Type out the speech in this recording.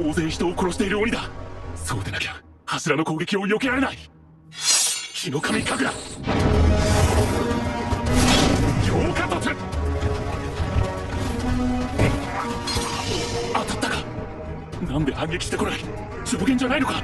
大勢人を殺している鬼だ。そうでなきゃ柱の攻撃を避けられない。火の神神楽妖火突、当たったか。なんで反撃してこない。手裏剣じゃないのか。